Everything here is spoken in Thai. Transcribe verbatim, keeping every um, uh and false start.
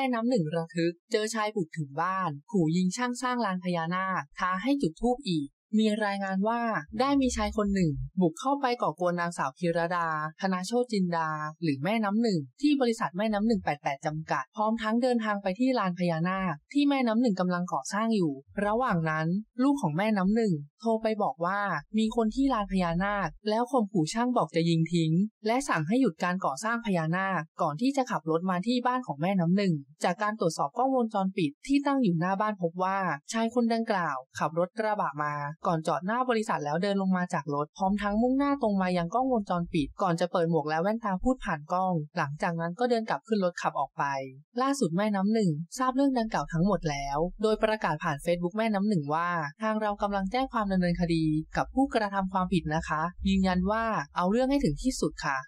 ม่น้ำหนึ่งระทึกเจอชายบุกถึงบ้านขู่ยิงช่างสร้างลานพญานาคท้าให้จุดธูปอีกมีรายงานว่าได้มีชายคนหนึ่งบุกเข้าไปก่อกวนนางสาวพิรดาธนาโชติจินดาหรือแม่น้ำหนึ่งที่บริษัทแม่น้ำหนึ่งแปดสิบแปดจำกัดพร้อมทั้งเดินทางไปที่ลานพญานาคที่แม่น้ำหนึ่งกำลังก่อสร้างอยู่ระหว่างนั้นลูกของแม่น้ำหนึ่งโทรไปบอกว่ามีคนที่ลานพญานาคแล้วข่มขู่ช่างบอกจะยิงทิ้งและสั่งให้หยุดการก่อสร้างพญานาคก่อนที่จะขับรถมาที่บ้านของแม่น้ำหนึ่งจากการตรวจสอบกล้องวงจรปิดที่ตั้งอยู่หน้าบ้านพบว่าชายคนดังกล่าวขับรถกระบะมาก่อนจอดหน้าบริษัทแล้วเดินลงมาจากรถพร้อมทั้งมุ่งหน้าตรงมายังกล้องวงจรปิดก่อนจะเปิดหมวกและแว่นตาพูดผ่านกล้องหลังจากนั้นก็เดินกลับขึ้นรถขับออกไปล่าสุดแม่น้ำหนึ่งทราบเรื่องดังกล่าวทั้งหมดแล้วโดยประกาศผ่าน Facebook แม่น้ำหนึ่งว่าทางเรากำลังแจ้งความดำเนินคดีกับผู้กระทำความผิดนะคะยืนยันว่าเอาเรื่องให้ถึงที่สุดค่ะ